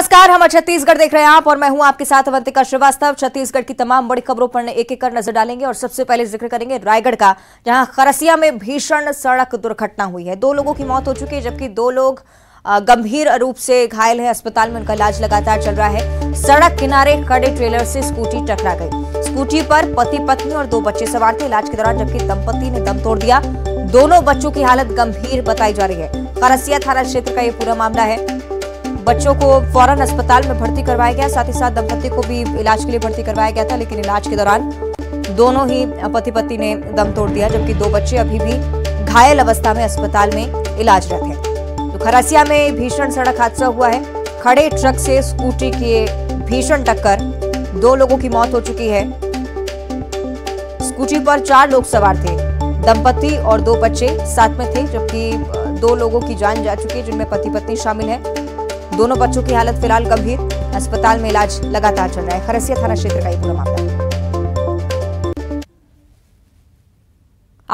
नमस्कार, हम छत्तीसगढ़ देख रहे हैं आप और मैं हूं आपके साथ अवंतिका श्रीवास्तव। छत्तीसगढ़ की तमाम बड़ी खबरों पर एक एक कर नजर डालेंगे और सबसे पहले जिक्र करेंगे रायगढ़ का, जहां खरसिया में भीषण सड़क दुर्घटना हुई है। 2 लोगों की मौत हो चुकी है जबकि 2 लोग गंभीर रूप से घायल है। अस्पताल में उनका इलाज लगातार चल रहा है। सड़क किनारे खड़े ट्रेलर से स्कूटी टकरा गई। स्कूटी पर पति पत्नी और 2 बच्चे सवार थे। इलाज के दौरान जबकि दंपति ने दम तोड़ दिया। दोनों बच्चों की हालत गंभीर बताई जा रही है। खरसिया थाना क्षेत्र का ये पूरा मामला है। बच्चों को फौरन अस्पताल में भर्ती करवाया गया, साथ ही साथ दंपति को भी इलाज के लिए भर्ती करवाया गया था, लेकिन इलाज के दौरान दोनों ही पति पत्नी ने दम तोड़ दिया, जबकि 2 बच्चे अभी भी घायल अवस्था में अस्पताल में इलाजरत हैं। तो खरसिया में भीषण सड़क हादसा हुआ है। खड़े ट्रक से स्कूटी की भीषण टक्कर, 2 लोगों की मौत हो चुकी है। स्कूटी पर 4 लोग सवार थे। दंपति और 2 बच्चे साथ में थे, जबकि 2 लोगों की जान जा चुकी है, जिनमें पति पत्नी शामिल है। दोनों बच्चों की हालत फिलहाल गंभीर, अस्पताल में इलाज लगातार चल रहा है। खरसिया थाना क्षेत्र का ये पूरा मामला।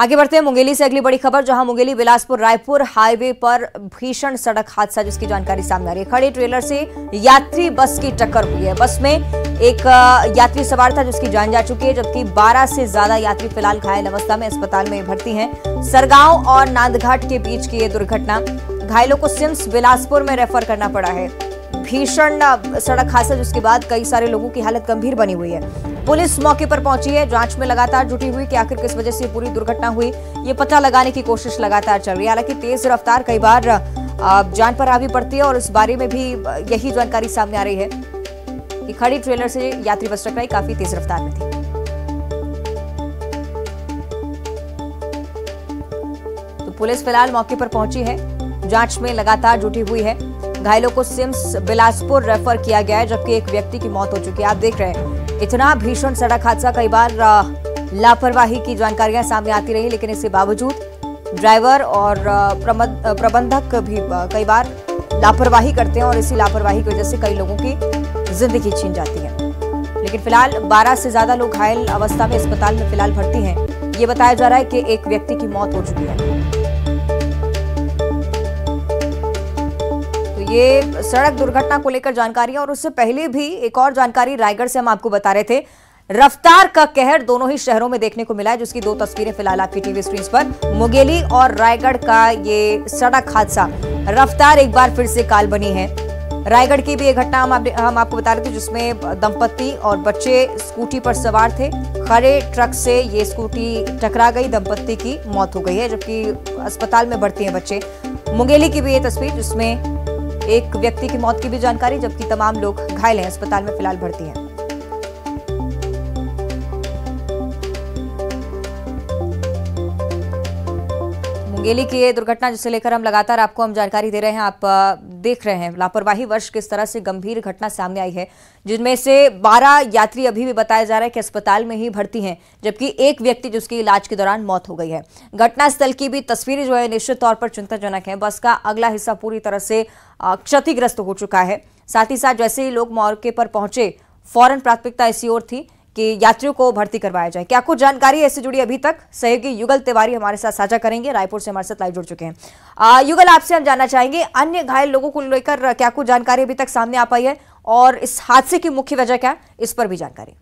आगे बढ़ते हैं मुंगेली से अगली बड़ी खबर, जहां मुंगेली बिलासपुर रायपुर हाईवे पर भीषण सड़क हादसा जिसकी जानकारी सामने आ रही है। खड़े ट्रेलर से यात्री बस की टक्कर हुई है। बस में एक यात्री सवार था जिसकी जान जा चुकी है, जबकि 12 से ज्यादा यात्री फिलहाल घायल अवस्था में अस्पताल में भर्ती है। सरगांव और नांदघाट के बीच की ये दुर्घटना। घायलों को सिम्स बिलासपुर में रेफर करना पड़ा है। भीषण सड़क हादसा जिसके बाद कई सारे लोगों की हालत गंभीर बनी हुई है। पुलिस मौके पर पहुंची है, जांच में लगातार जुटी हुई कि आखिर किस वजह से पूरी दुर्घटना हुई, ये पता लगाने की कोशिश लगातार चल रही है। हालांकि तेज रफ्तार कई बार जान पर हावी पड़ती है और इस बारे में भी यही जानकारी सामने आ रही है कि खड़ी ट्रेलर से यात्री बस टकराई, काफी तेज रफ्तार में थी। तो पुलिस फिलहाल मौके पर पहुंची है, जांच में लगातार जुटी हुई है। घायलों को सिम्स बिलासपुर रेफर किया गया है, जबकि एक व्यक्ति की मौत हो चुकी है। आप देख रहे हैं इतना भीषण सड़क हादसा, कई बार लापरवाही की जानकारियां सामने आती रही, लेकिन इसके बावजूद ड्राइवर और प्रबंधक भी कई बार लापरवाही करते हैं और इसी लापरवाही की वजह से कई लोगों की जिंदगी छीन जाती है। लेकिन फिलहाल 12 से ज्यादा लोग घायल अवस्था में अस्पताल में फिलहाल भर्ती हैं। ये बताया जा रहा है कि एक व्यक्ति की मौत हो चुकी है। ये सड़क दुर्घटना को लेकर जानकारी है और उससे पहले भी एक और जानकारी रायगढ़ से हम आपको बता रहे थे। रफ्तार का कहर दोनों ही शहरों में देखने को मिला है, जिसकी 2 तस्वीरें फिलहाल आपकी टीवी स्क्रीन पर। मुंगेली और रायगढ़ का ये सड़क हादसा, रफ्तार एक बार फिर से काल बनी है। रायगढ़ की भी ये घटना हम आपको बता रहे थे, जिसमें दंपति और बच्चे स्कूटी पर सवार थे। खड़े ट्रक से ये स्कूटी टकरा गई, दंपति की मौत हो गई है, जबकि अस्पताल में भर्ती है बच्चे। मुंगेली की भी ये तस्वीर, जिसमें एक व्यक्ति की मौत की भी जानकारी, जबकि तमाम लोग घायल हैं, अस्पताल में फिलहाल भर्ती हैं। मुंगेली की ये दुर्घटना जिसे लेकर हम लगातार आपको हम जानकारी दे रहे हैं। आप देख रहे हैं लापरवाही वर्ष किस तरह से गंभीर घटना सामने आई है, जिनमें से 12 यात्री अभी भी बताया जा रहा है कि अस्पताल में ही भर्ती हैं, जबकि एक व्यक्ति जिसकी इलाज के दौरान मौत हो गई है। घटनास्थल की भी तस्वीरें जो है निश्चित तौर पर चिंताजनक है। बस का अगला हिस्सा पूरी तरह से क्षतिग्रस्त हो चुका है। साथ ही साथ जैसे ही लोग मौके पर पहुंचे, फौरन प्राथमिकता इसी ओर थी कि यात्रियों को भर्ती करवाया जाए। क्या कुछ जानकारी इससे जुड़ी अभी तक सहयोगी युगल तिवारी हमारे साथ साझा करेंगे। रायपुर से हमारे साथ लाइव जुड़ चुके हैं। युगल, आपसे हम जानना चाहेंगे अन्य घायल लोगों को लेकर क्या कुछ जानकारी अभी तक सामने आ पाई है और इस हादसे की मुख्य वजह क्या, इस पर भी जानकारी।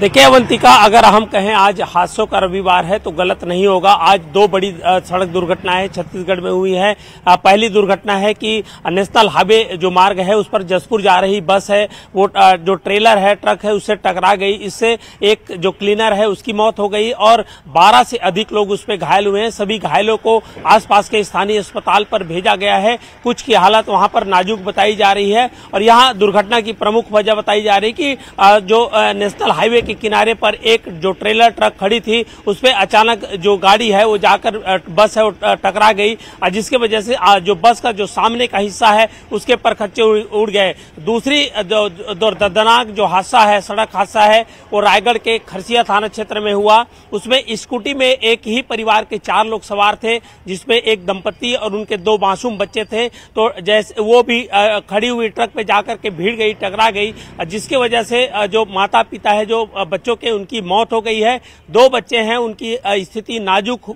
देखिए अवंतिका, अगर हम कहें आज हादसों का रविवार है तो गलत नहीं होगा। आज 2 बड़ी सड़क दुर्घटनाएं छत्तीसगढ़ में हुई है। पहली दुर्घटना है कि नेशनल हाईवे जो मार्ग है उस पर जसपुर जा रही बस है, वो जो ट्रेलर है, ट्रक है, उससे टकरा गई। इससे एक जो क्लीनर है उसकी मौत हो गई और 12 से अधिक लोग उस पर घायल हुए हैं। सभी घायलों को आसपास के स्थानीय अस्पताल पर भेजा गया है। कुछ की हालत वहां पर नाजुक बताई जा रही है और यहाँ दुर्घटना की प्रमुख वजह बताई जा रही कि जो नेशनल हाईवे के किनारे पर एक जो ट्रेलर ट्रक खड़ी थी उस पर अचानक जो गाड़ी है वो जाकर बस है वो टकरा गई, जिसके वजह से जो बस का जो सामने का हिस्सा है उसके परखच्चे उड़ गए। दूसरी दर्दनाक जो हादसा है, सड़क हादसा है, वो रायगढ़ के खरसिया थाना क्षेत्र में हुआ। उसमें स्कूटी में एक ही परिवार के 4 लोग सवार थे, जिसमें एक दंपति और उनके 2 मासूम बच्चे थे। तो जैसे वो भी खड़ी हुई ट्रक पे जाकर के भिड़ गई, टकरा गई, जिसके वजह से जो माता पिता है, जो बच्चों के उनकी मौत हो गई है। 2 बच्चे हैं, उनकी स्थिति नाजुक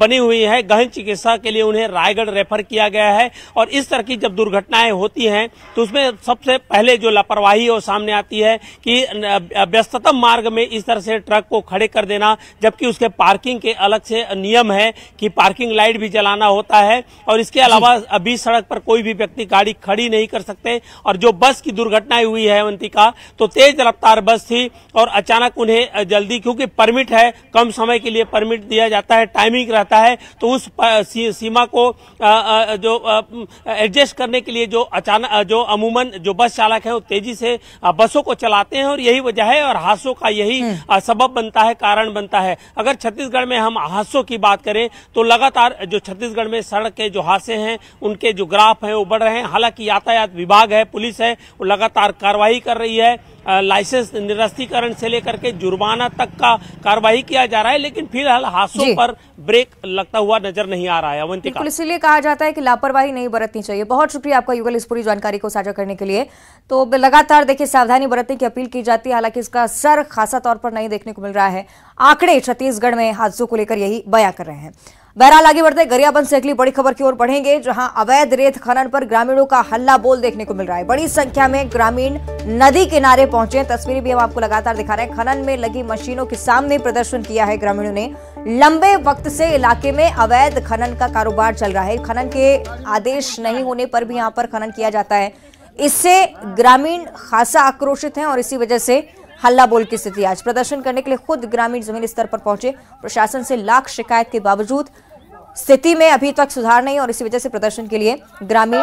बनी हुई है। गहन चिकित्सा के लिए उन्हें रायगढ़ रेफर किया गया है। और इस तरह की जब दुर्घटनाएं होती हैं तो उसमें सबसे पहले जो लापरवाही और सामने आती है कि व्यस्ततम मार्ग में इस तरह से ट्रक को खड़े कर देना, जबकि उसके पार्किंग के अलग से नियम है कि पार्किंग लाइट भी जलाना होता है। और इसके अलावा अभी सड़क पर कोई भी व्यक्ति गाड़ी खड़ी नहीं कर सकते। और जो बस की दुर्घटनाएं हुई है अवंतिका, तो तेज रफ्तार बस थी और अचानक उन्हें जल्दी, क्योंकि परमिट है, कम समय के लिए परमिट दिया जाता है, टाइमिंग रहता है, तो उस सीमा को जो एडजस्ट करने के लिए जो अमूमन जो बस चालक है वो तेजी से बसों को चलाते हैं। और यही वजह है और हादसों का यही सबब बनता है, कारण बनता है। अगर छत्तीसगढ़ में हम हादसों की बात करें तो लगातार जो छत्तीसगढ़ में सड़क के जो हादसे हैं उनके जो ग्राफ है वो बढ़ रहे हैं। हालांकि यातायात विभाग है, पुलिस है, वो लगातार कार्रवाई कर रही है। लाइसेंस निरस्तीकरण से लेकर के जुर्माना तक का कार्रवाई किया जा रहा है, लेकिन फिलहाल हादसों पर ब्रेक लगता हुआ नजर नहीं आ रहा है। अवंतिका, इसीलिए कहा जाता है कि लापरवाही नहीं बरतनी चाहिए। बहुत शुक्रिया आपका युगल इस पूरी जानकारी को साझा करने के लिए। तो लगातार देखिए सावधानी बरतने की अपील की जाती है, हालांकि इसका असर खासा तौर पर नहीं देखने को मिल रहा है। आंकड़े छत्तीसगढ़ में हादसों को लेकर यही बयां कर रहे हैं। बहरहाल आगे बढ़ते गरियाबंद से अगली बड़ी खबर की ओर बढ़ेंगे, जहां अवैध रेत खनन पर ग्रामीणों का हल्ला बोल देखने को मिल रहा है। बड़ी संख्या में ग्रामीण नदी किनारे पहुंचे, तस्वीरें भी हम आपको लगातार दिखा रहे हैं। खनन में लगी मशीनों के सामने प्रदर्शन किया है ग्रामीणों ने। लंबे वक्त से इलाके में अवैध खनन का कारोबार चल रहा है। खनन के आदेश नहीं होने पर भी यहाँ पर खनन किया जाता है। इससे ग्रामीण खासा आक्रोशित हैं और इसी वजह से हल्ला बोल की स्थिति। आज प्रदर्शन करने के लिए खुद ग्रामीण जमीन स्तर पर पहुंचे। प्रशासन से लाख शिकायत के बावजूद स्थिति में अभी तक सुधार नहीं और इसी वजह से प्रदर्शन के लिए ग्रामीण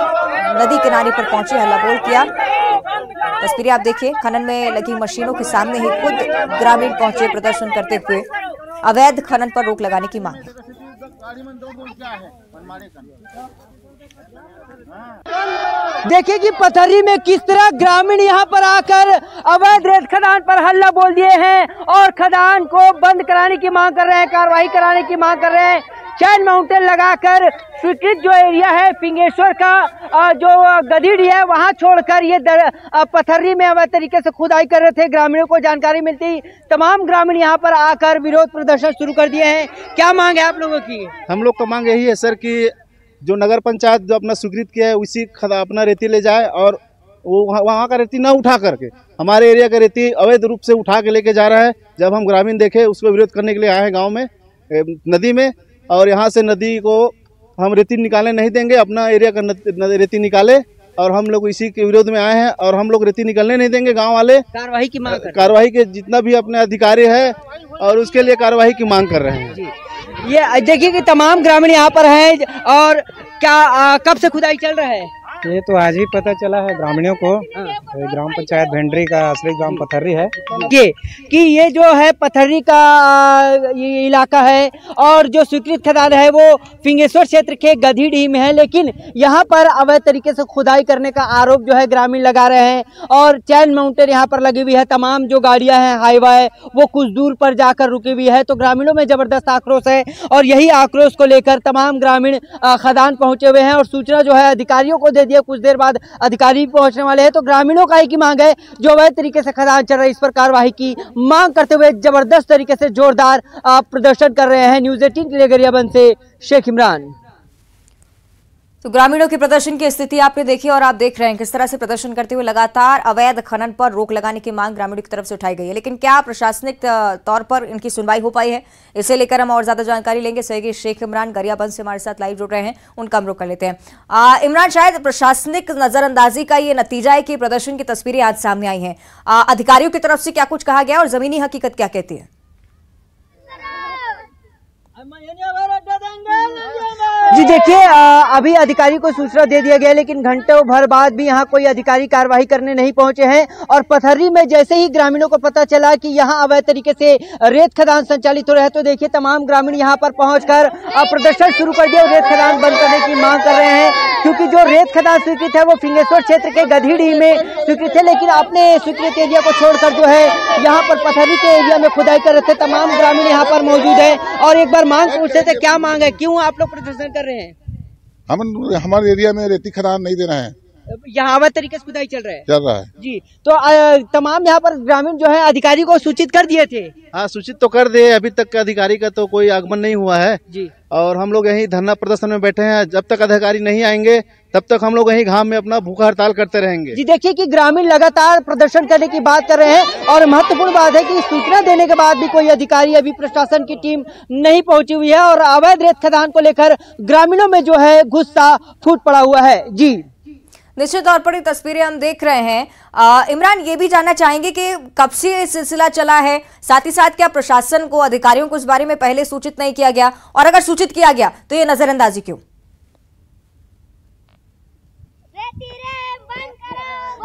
नदी किनारे पर पहुंचे, हल्ला बोल किया। तस्वीरें आप देखिए, खनन में लगी मशीनों के सामने ही खुद ग्रामीण पहुंचे प्रदर्शन करते हुए। अवैध खनन पर रोक लगाने की मांग। देखिए कि पथरी में किस तरह ग्रामीण यहां पर आकर अवैध रेत खदान पर हल्ला बोल दिए हैं और खदान को बंद कराने की मांग कर रहे हैं, कार्रवाई कराने की मांग कर रहे हैं। चैन माउंटेन लगाकर स्वीकृत जो एरिया है पिंगेश्वर का, जो गधीड़ी है, वहां छोड़कर ये पथरी में अवैध तरीके से खुदाई कर रहे थे। ग्रामीणों को जानकारी मिलती तमाम ग्रामीण यहां पर आकर विरोध प्रदर्शन शुरू कर दिए हैं। क्या मांग है आप लोगों की? हम लोग का मांग यही है सर कि जो नगर पंचायत जो अपना स्वीकृत किया है उसी अपना रेती ले जाए और वो वहाँ का रेती ना उठा करके हमारे एरिया का रेती अवैध रूप से उठा के लेके जा रहा है। जब हम ग्रामीण देखे उसको विरोध करने के लिए आए हैं गांव में नदी में, और यहाँ से नदी को हम रेती निकालने नहीं देंगे। अपना एरिया का रेती निकाले और हम लोग इसी के विरोध में आए हैं और हम लोग रेती निकलने नहीं देंगे। गाँव वाले कार्रवाई की मांग, कार्रवाई के जितना भी अपने अधिकारी है और उसके लिए कार्रवाई की मांग कर रहे हैं। ये देखिए कि तमाम ग्रामीण यहाँ पर हैं। और क्या कब से खुदाई चल रहा है? ये तो आज ही पता चला है ग्रामीणों को। ग्राम पंचायत भेंडरी का असली ग्राम पथरी है कि ये जो है पथरी का ये इलाका है और जो स्वीकृत खदान है वो पिंगेश्वर क्षेत्र के गधीडीह में है, लेकिन यहाँ पर अवैध तरीके से खुदाई करने का आरोप जो है ग्रामीण लगा रहे हैं। और चैन माउंटेन यहाँ पर लगी हुई है, तमाम जो गाड़ियाँ हैं, हाईवे है, वो कुछ दूर पर जाकर रुकी हुई है। तो ग्रामीणों में जबरदस्त आक्रोश है और यही आक्रोश को लेकर तमाम ग्रामीण खदान पहुँचे हुए हैं और सूचना जो है अधिकारियों को दे, कुछ देर बाद अधिकारी पहुंचने वाले हैं। तो ग्रामीणों का एक ही मांग है, जो अवैध तरीके से खदान चल रही है इस पर कार्रवाई की मांग करते हुए जबरदस्त तरीके से जोरदार प्रदर्शन कर रहे हैं। न्यूज़ 18 के लिए गरियाबंद से शेख इमरान। तो ग्रामीणों के प्रदर्शन की स्थिति आपने देखी और आप देख रहे हैं किस तरह से प्रदर्शन करते हुए लगातार अवैध खनन पर रोक लगाने की मांग ग्रामीणों की तरफ से उठाई गई है। लेकिन क्या प्रशासनिक तौर पर इनकी सुनवाई हो पाई है, इसे लेकर हम और ज्यादा जानकारी लेंगे। सहयोगी शेख इमरान गरियाबंद से हमारे साथ लाइव जुड़ रहे हैं, उनका हम रुख कर लेते हैं। इमरान, शायद प्रशासनिक नजरअंदाजी का ये नतीजा है कि प्रदर्शन की तस्वीरें आज सामने आई हैं। अधिकारियों की तरफ से क्या कुछ कहा गया और जमीनी हकीकत क्या कहती है? जी देखिए, अभी अधिकारी को सूचना दे दिया गया, लेकिन घंटों भर बाद भी यहाँ कोई अधिकारी कार्रवाई करने नहीं पहुंचे हैं। और पथरी में जैसे ही ग्रामीणों को पता चला कि यहाँ अवैध तरीके से रेत खदान संचालित हो रहा है, तो देखिए तमाम ग्रामीण यहाँ पर पहुंचकर प्रदर्शन शुरू कर दिया और रेत खदान बंद करने की मांग कर रहे हैं। क्योंकि जो रेत खदान स्वीकृत है वो पिंगेश्वर क्षेत्र के गधीड़ी में स्वीकृत है, लेकिन अपने स्वीकृत एरिया को छोड़कर जो है यहाँ पर पथरी के एरिया में खुदाई कर रहे थे। तमाम ग्रामीण यहाँ पर मौजूद है और एक बार मांग पूछ रहे थे, क्या मांग है, क्यों आप लोग प्रदर्शन कर रहे हैं? हम हमारे एरिया में रेती खदान नहीं देना है। यहाँ तरीके से खुदाई चल रहा है जी। तो तमाम यहाँ पर ग्रामीण जो है अधिकारी को सूचित कर दिए थे। हाँ, सूचित तो कर दिए, अभी तक अधिकारी का तो कोई आगमन नहीं हुआ है जी। और हम लोग यही धरना प्रदर्शन में बैठे हैं, जब तक अधिकारी नहीं आएंगे तब तक हम लोग यही घाम में अपना भूखा हड़ताल करते रहेंगे जी। देखिए कि ग्रामीण लगातार प्रदर्शन करने की बात कर रहे हैं और महत्वपूर्ण बात है कि सूचना देने के बाद भी कोई अधिकारी, अभी प्रशासन की टीम नहीं पहुंची हुई है और अवैध रेत खदान को लेकर ग्रामीणों में जो है गुस्सा फूट पड़ा हुआ है जी। निश्चित तौर पर ये तस्वीरें हम देख रहे हैं। इमरान, ये भी जानना चाहेंगे कि कब से ये सिलसिला चला है, साथ ही साथ क्या प्रशासन को, अधिकारियों को इस बारे में पहले सूचित नहीं किया गया, और अगर सूचित किया गया तो ये नजरअंदाजी क्यों?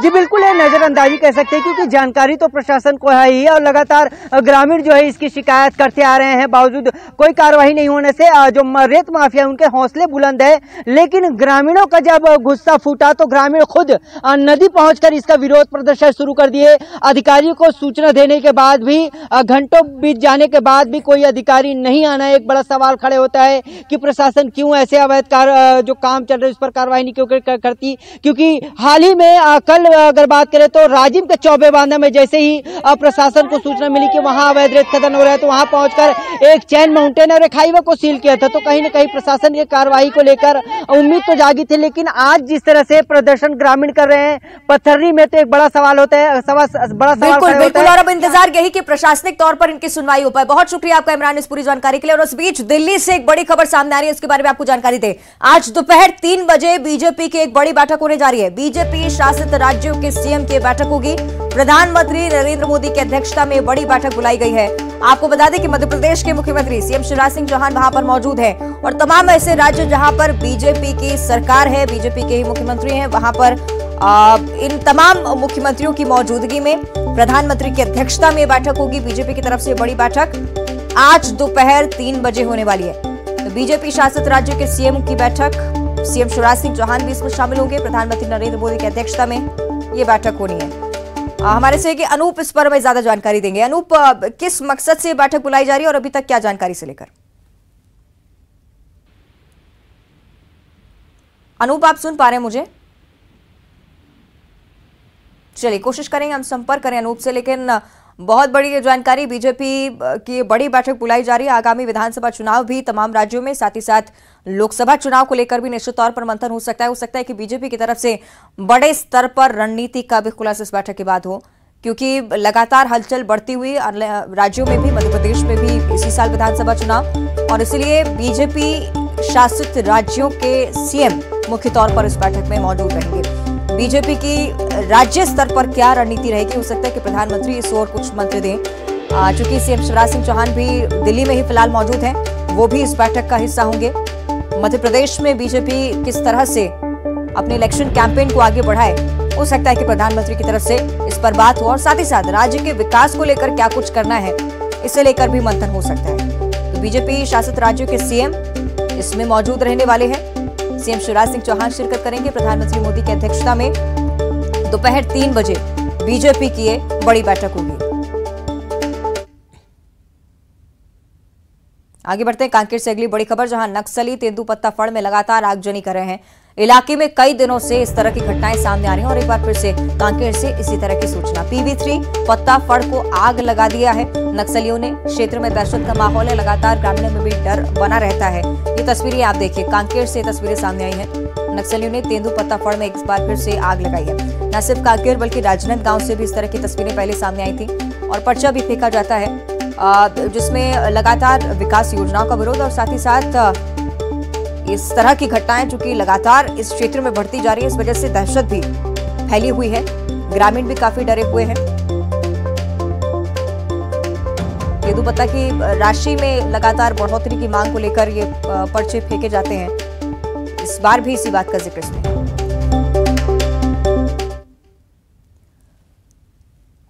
जी बिल्कुल, ये नजरअंदाजी कह सकते हैं क्योंकि जानकारी तो प्रशासन को है ही और लगातार ग्रामीण जो है इसकी शिकायत करते आ रहे हैं, बावजूद कोई कार्रवाई नहीं होने से जो रेत माफिया है उनके हौसले बुलंद है। लेकिन ग्रामीणों का जब गुस्सा फूटा तो ग्रामीण खुद नदी पहुंचकर इसका विरोध प्रदर्शन शुरू कर दिए। अधिकारियों को सूचना देने के बाद भी, घंटों बीत जाने के बाद भी कोई अधिकारी नहीं आना, एक बड़ा सवाल खड़े होता है कि प्रशासन क्यों ऐसे अवैध जो काम चल रहे हैं उस पर कार्रवाई नहीं क्यों करती। क्योंकि हाल ही में कल अगर बात करें तो राजिम के चौबे बांधा में जैसे ही प्रशासन को सूचना मिली कि वहां अवैध रेत खनन हो रहा है तो वहां पहुंचकर एक चैन माउंटेन और एक हाईवे को सील किया था। तो कहीं ना कहीं प्रशासन की कार्रवाई को लेकर उम्मीद तो जागी थी, लेकिन आज जिस तरह से प्रदर्शन ग्रामीण कर रहे हैं पथरी में तो एक बड़ा सवाल होता है, बड़ा सवाल बिल्कुल होता है। और अब इंतजार यही कि प्रशासनिक तौर पर इनकी सुनवाई हो पाए। बहुत शुक्रिया आपका इमरान इस पूरी जानकारी के लिए। और उस बीच दिल्ली से एक बड़ी खबर सामने आ रही है, उसके बारे में आपको जानकारी दे। आज दोपहर 3 बजे बीजेपी की एक बड़ी बैठक होने जा रही है। बीजेपी शासित राज्यों के सीएम की बैठक होगी। प्रधानमंत्री नरेंद्र मोदी की अध्यक्षता में बड़ी बैठक बुलाई गई है। आपको बता दें कि मध्य प्रदेश के मुख्यमंत्री सीएम शिवराज सिंह चौहान वहां पर मौजूद हैं और तमाम ऐसे राज्य जहां पर बीजेपी की सरकार है, बीजेपी के ही मुख्यमंत्री हैं, वहां पर इन तमाम मुख्यमंत्रियों की मौजूदगी में प्रधानमंत्री की अध्यक्षता में बैठक होगी। बीजेपी की तरफ से बड़ी बैठक आज दोपहर 3 बजे होने वाली है। तो बीजेपी शासित राज्यों के सीएम की बैठक, सीएम शिवराज सिंह चौहान भी इसमें शामिल होंगे। प्रधानमंत्री नरेंद्र मोदी की अध्यक्षता में ये बैठक होनी है। हमारे सहयोगी अनूप इस पर में ज्यादा जानकारी देंगे। अनूप, किस मकसद से बैठक बुलाई जा रही है और अभी तक क्या जानकारी से लेकर? अनूप, आप सुन पा रहे हैं मुझे? चलिए, कोशिश करेंगे हम संपर्क करें अनूप से, लेकिन बहुत बड़ी जानकारी, बीजेपी की बड़ी बैठक बुलाई जा रही है। आगामी विधानसभा चुनाव भी तमाम राज्यों में, साथ ही साथ लोकसभा चुनाव को लेकर भी निश्चित तौर पर मंथन हो सकता है। हो सकता है कि बीजेपी की तरफ से बड़े स्तर पर रणनीति का भी खुलासा इस बैठक के बाद हो, क्योंकि लगातार हलचल बढ़ती हुई राज्यों में भी, मध्य प्रदेश में भी इसी साल विधानसभा चुनाव, और इसलिए बीजेपी शासित राज्यों के सीएम मुख्य तौर पर इस बैठक में मौजूद रहेंगे। बीजेपी की राज्य स्तर पर क्या रणनीति रहेगी, हो सकता है कि प्रधानमंत्री इस ओर कुछ मंत्र दें। चूंकि सीएम शिवराज सिंह चौहान भी दिल्ली में ही फिलहाल मौजूद हैं, वो भी इस बैठक का हिस्सा होंगे। मध्य प्रदेश में बीजेपी किस तरह से अपने इलेक्शन कैंपेन को आगे बढ़ाए, हो सकता है कि प्रधानमंत्री की तरफ से इस पर बात हो, और साथ ही साथ राज्य के विकास को लेकर क्या कुछ करना है, इसे लेकर भी मंथन हो सकता है। तो बीजेपी शासित राज्यों के सीएम इसमें मौजूद रहने वाले हैं। सीएम शिवराज सिंह चौहान शिरकत करेंगे। प्रधानमंत्री मोदी की अध्यक्षता में दोपहर 3 बजे बीजेपी की ये बड़ी बैठक होगी। आगे बढ़ते हैं कांकेर से अगली बड़ी खबर, जहां नक्सली तेंदूपत्ता फड़ में लगातार आगजनी कर रहे हैं। इलाके में कई दिनों से इस तरह की घटनाएं सामने आ रही हैं और एक बार फिर से कांकेर से इसी तरह की सूचना। PV3 पत्ता फड़ को आग लगा दिया है नक्सलियों ने। क्षेत्र में दहशत का माहौल है, लगातार ग्रामीणों में भी डर बना रहता है। ये तस्वीरें आप देखिए, कांकेर से तस्वीरें सामने आई हैं। नक्सलियों ने तेंदूपत्ता फड़ में एक बार फिर से आग लगाई है। न सिर्फ कांकेर बल्कि राजनांद गाँव से भी इस तरह की तस्वीरें पहले सामने आई थी और पर्चा भी फेंका जाता है, जिसमें लगातार विकास योजनाओं का विरोध और साथ ही साथ इस तरह की घटनाएं चूंकि लगातार इस क्षेत्र में बढ़ती जा रही है, इस वजह से दहशत भी फैली हुई है। ग्रामीण भी काफी डरे हुए हैं। तेंदूपत्ता की राशि में लगातार बढ़ोतरी की मांग को लेकर ये पर्चे फेंके जाते हैं। इस बार भी इसी बात का जिक्र है।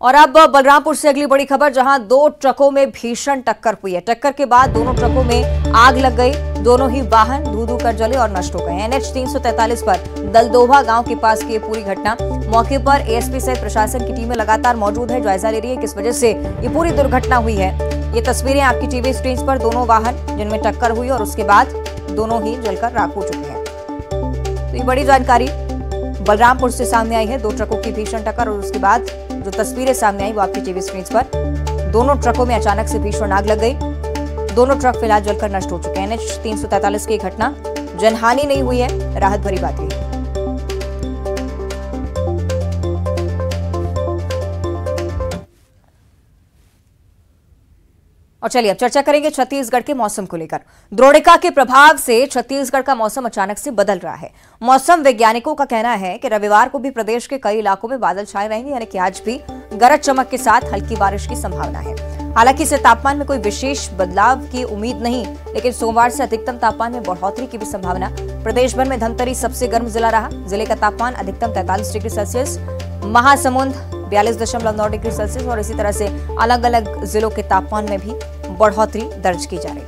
और अब बलरामपुर से अगली बड़ी खबर, जहां 2 ट्रकों में भीषण टक्कर हुई है। टक्कर के बाद दोनों ट्रकों में आग लग गई। दोनों ही वाहन धू-धू कर जले और नष्ट हो गए। NH 343 पर दलदोभा गांव के पास की पूरी घटना। मौके पर ASP सहित प्रशासन की टीमें लगातार मौजूद है, जायजा ले रही है किस वजह से ये पूरी दुर्घटना हुई है। ये तस्वीरें आपकी टीवी स्क्रीन पर, दोनों वाहन जिनमें टक्कर हुई और उसके बाद दोनों ही जलकर राख हो चुके हैं। तो ये बड़ी जानकारी बलरामपुर से सामने आई है। दो ट्रकों की भीषण टक्कर और उसके बाद जो तस्वीरें सामने आई वो आपकी टीवी स्क्रीन पर। दोनों ट्रकों में अचानक से भीषण आग लग गई। दोनों ट्रक फिलहाल जलकर नष्ट हो चुके हैं। NH 343 की घटना, जनहानि नहीं हुई है, राहत भरी बात है। और चलिए अब चर्चा करेंगे छत्तीसगढ़ के मौसम को लेकर। द्रोणिका के प्रभाव से छत्तीसगढ़ का मौसम अचानक से बदल रहा है। मौसम वैज्ञानिकों का कहना है कि रविवार को भी प्रदेश के कई इलाकों में बादल छाए रहेंगे, यानी कि आज भी गरज चमक के साथ हल्की बारिश की संभावना है। हालांकि इससे तापमान में कोई विशेष बदलाव की उम्मीद नहीं, लेकिन सोमवार से अधिकतम तापमान में बढ़ोतरी की भी संभावना। प्रदेश भर में धनतरी सबसे गर्म जिला रहा। जिले का तापमान अधिकतम 43 degree Celsius, Mahasamund 42.9 degree Celsius और इसी तरह से अलग अलग जिलों के तापमान में भी बढ़ोतरी दर्ज की जा रही है।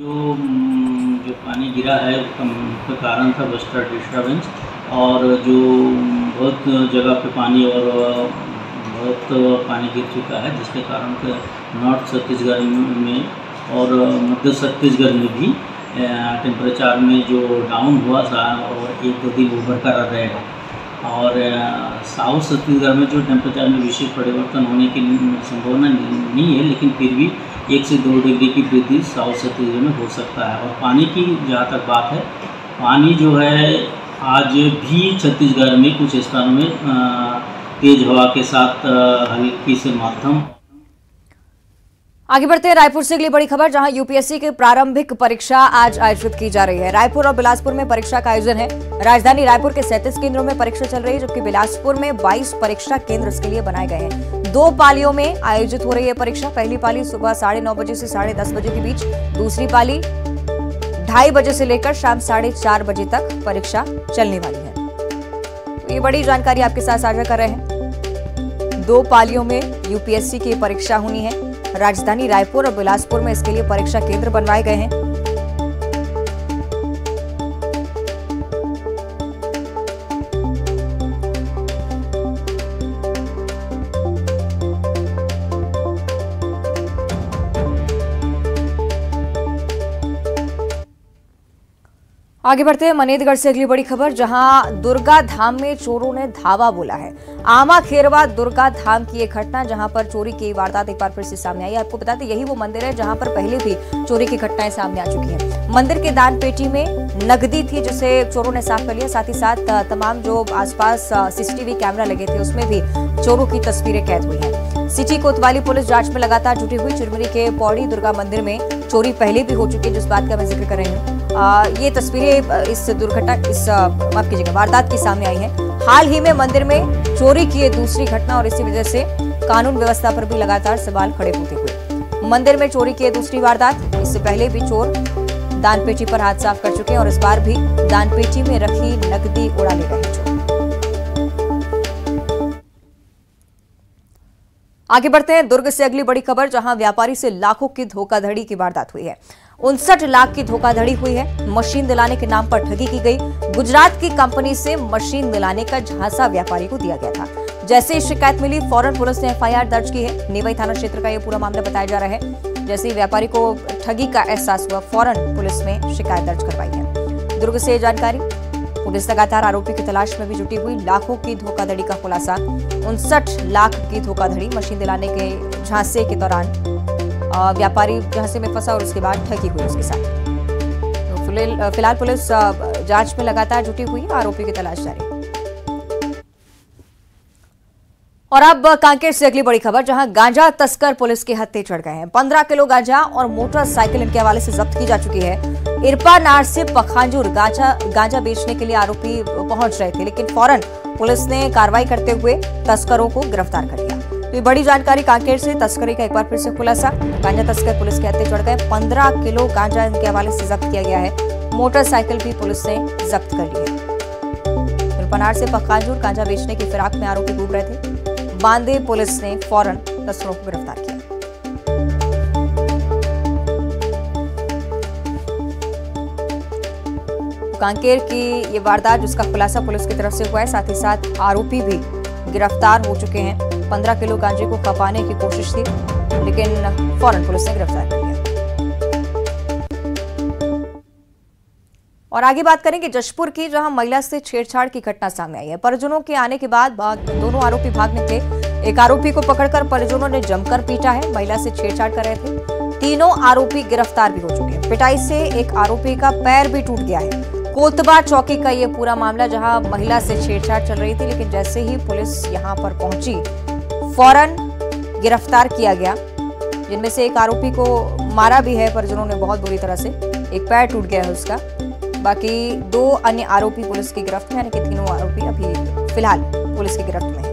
जो पानी गिरा है उसका कारण था वेस्टर्न डिस्टर्बेंस, और जो बहुत जगह पे पानी और बहुत पानी गिर चुका है, जिसके कारण नॉर्थ छत्तीसगढ़ में और मध्य छत्तीसगढ़ में भी टेम्परेचर में जो डाउन हुआ था और 1-2 दिन वो बरकरार रहेगा। और साउथ छत्तीसगढ़ में जो टेम्परेचर में विशेष परिवर्तन होने की संभावना नहीं है, लेकिन फिर भी 1 से 2 डिग्री की वृद्धि साउथ छत्तीसगढ़ में हो सकता है। और पानी की जहाँ तक बात है, पानी जो है आज भी छत्तीसगढ़ में कुछ स्थानों में तेज हवा के साथ हल्की से मध्यम। आगे बढ़ते हैं रायपुर से अगली बड़ी खबर, जहां यूपीएससी की प्रारंभिक परीक्षा आज आयोजित की जा रही है। रायपुर और बिलासपुर में परीक्षा का आयोजन है। राजधानी रायपुर के 37 केंद्रों में परीक्षा चल रही है, जबकि बिलासपुर में 22 परीक्षा केंद्र इसके लिए बनाए गए हैं। 2 पालियों में आयोजित हो रही है परीक्षा। पहली पाली सुबह 9:30 बजे से 10:30 बजे के बीच, दूसरी पाली 2:30 बजे से लेकर शाम 4:30 बजे तक परीक्षा चलने वाली है। तो ये बड़ी जानकारी आपके साथ साझा कर रहे हैं। 2 पालियों में यूपीएससी की परीक्षा होनी है। राजधानी रायपुर और बिलासपुर में इसके लिए परीक्षा केंद्र बनवाए गए हैं। आगे बढ़ते हैं मनेदगढ़ से अगली बड़ी खबर, जहां दुर्गा धाम में चोरों ने धावा बोला है। आमा खेरवा दुर्गा धाम की एक घटना, जहां पर चोरी की वारदात एक बार फिर से सामने आई। आपको बताते यही वो मंदिर है जहां पर पहले भी चोरी की घटनाएं सामने आ चुकी हैं। मंदिर के दान पेटी में नकदी थी जिसे चोरों ने साफ कर लिया। साथ ही साथ तमाम जो आसपास CCTV कैमरा लगे थे उसमें भी चोरों की तस्वीरें कैद हुई है। सिटी कोतवाली पुलिस जांच में लगातार जुटी हुई। चुर्मुरी के पौड़ी दुर्गा मंदिर में चोरी पहले भी हो चुकी है, जिस बात का मैं जिक्र कर रही हूँ। ये तस्वीरें इस दुर्घटना इस माफ कीजिएगा वारदात के सामने आई है। हाल ही में मंदिर में चोरी की दूसरी घटना और इसी वजह से कानून व्यवस्था पर भी लगातार सवाल खड़े होते हुए। मंदिर में चोरी की दूसरी वारदात, इससे पहले भी चोर दान पेटी पर हाथ साफ कर चुके हैं और इस बार भी दान पेटी में रखी नकदी उड़ा ले गए चोर। आगे बढ़ते हैं दुर्ग से अगली बड़ी खबर, जहां व्यापारी से लाखों की धोखाधड़ी की वारदात हुई है। 59 लाख की धोखाधड़ी हुई है। मशीन दिलाने के नाम पर ठगी की गई। गुजरात की कंपनी से मशीन दिलाने का झांसा व्यापारी को दिया गया था। जैसे शिकायत मिली फौरन पुलिस ने FIR दर्ज की है। निमई थाना क्षेत्र का यह पूरा मामला बताया जा रहा है। जैसे ही व्यापारी को ठगी का एहसास हुआ, फौरन पुलिस ने शिकायत दर्ज करवाई है। दुर्ग से जानकारी, पुलिस लगातार आरोपी की तलाश में भी जुटी हुई। लाखों की धोखाधड़ी का खुलासा, 59 लाख की धोखाधड़ी मशीन दिलाने के झांसे के दौरान व्यापारी झांसे में फंसा और उसके बाद ठगी हुई उसके साथ। तो फिलहाल पुलिस जांच में लगातार जुटी हुई, आरोपी की तलाश जारी। और अब कांकेर से अगली बड़ी खबर, जहां गांजा तस्कर पुलिस के हत्थे चढ़ गए हैं। 15 किलो गांजा और मोटरसाइकिल इनके हवाले से जब्त की जा चुकी है। इरपानार से पखांजूर गांजा बेचने के लिए आरोपी पहुंच रहे थे, लेकिन फौरन पुलिस ने कार्रवाई करते हुए तस्करों को गिरफ्तार कर लिया। तो बड़ी जानकारी कांकेर से, तस्करी का एक बार फिर से खुलासा। गांजा तस्कर पुलिस के हत्थे चढ़ गए। 15 किलो गांजा इनके हवाले से जब्त किया गया है। मोटरसाइकिल भी पुलिस ने जब्त कर ली है। इरपानार से पखांजूर गांजा बेचने की फिराक में आरोपी डूब रहे थे। बांदे पुलिस ने फौरन तस्करों को गिरफ्तार किया। कांकेर की ये वारदात जिसका खुलासा पुलिस की तरफ से हुआ है, साथ ही साथ आरोपी भी गिरफ्तार हो चुके हैं। 15 किलो गांजे को खपाने की कोशिश थी, लेकिन फौरन पुलिस ने गिरफ्तार कर लिया। और आगे बात करेंगे जशपुर की, जहां महिला से छेड़छाड़ की घटना सामने आई है। परिजनों के आने के बाद दोनों आरोपी भागने थे। एक आरोपी को पकड़कर परिजनों ने जमकर पीटा है। महिला से छेड़छाड़ कर रहे थे। तीनों आरोपी गिरफ्तार भी हो चुके हैं। पिटाई से एक आरोपी का पैर भी टूट गया है। कोतबा चौकी का ये पूरा मामला, जहां महिला से छेड़छाड़ चल रही थी, लेकिन जैसे ही पुलिस यहां पर पहुंची फौरन गिरफ्तार किया गया। जिनमें से एक आरोपी को मारा भी है परिजनों ने बहुत बुरी तरह से, एक पैर टूट गया है उसका। बाकी दो अन्य आरोपी पुलिस की गिरफ्त में, यानी कि तीनों आरोपी अभी फिलहाल पुलिस की गिरफ्त में है।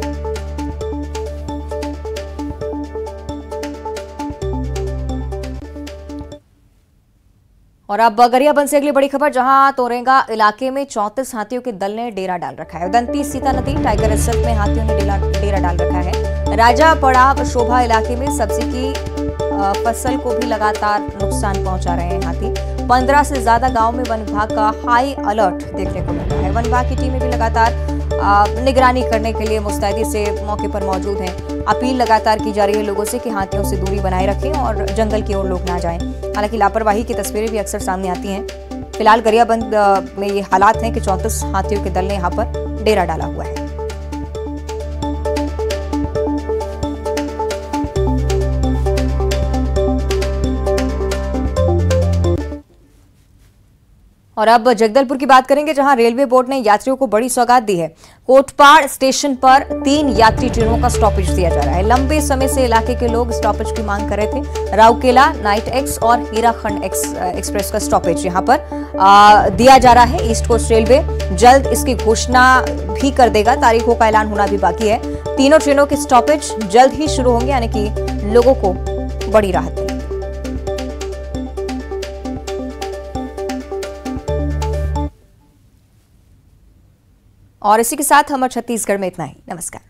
और अब गरियाबंद से अगली बड़ी खबर, जहां तोरेंगा इलाके में 34 हाथियों के दल ने डेरा डाल रखा है। उदंती सीता नदी टाइगर रिजर्व में हाथियों ने डेरा डाल रखा है। राजा पड़ाव शोभा इलाके में सब्जी की फसल को भी लगातार नुकसान पहुंचा रहे हैं हाथी। 15 से ज्यादा गांव में वन विभाग का हाई अलर्ट देखने को मिल रहा है। वन विभाग की टीमें भी लगातार निगरानी करने के लिए मुस्तैदी से मौके पर मौजूद हैं। अपील लगातार की जा रही है लोगों से कि हाथियों से दूरी बनाए रखें और जंगल की ओर लोग ना जाएं। हालांकि लापरवाही की तस्वीरें भी अक्सर सामने आती हैं। फिलहाल गरियाबंद में ये हालात हैं कि 34 हाथियों के दल ने यहाँ पर डेरा डाला हुआ है। और अब जगदलपुर की बात करेंगे, जहां रेलवे बोर्ड ने यात्रियों को बड़ी सौगात दी है। कोटपाड़ स्टेशन पर 3 यात्री ट्रेनों का स्टॉपेज दिया जा रहा है। लंबे समय से इलाके के लोग स्टॉपेज की मांग कर रहे थे। राउकेला, नाइट एक्स और हीराखंड एक्सप्रेस का स्टॉपेज यहां पर दिया जा रहा है। ईस्ट कोस्ट रेलवे जल्द इसकी घोषणा भी कर देगा। तारीखों का ऐलान होना भी बाकी है। तीनों ट्रेनों के स्टॉपेज जल्द ही शुरू होंगे, यानी कि लोगों को बड़ी राहत। और इसी के साथ हमारे छत्तीसगढ़ में इतना ही। नमस्कार।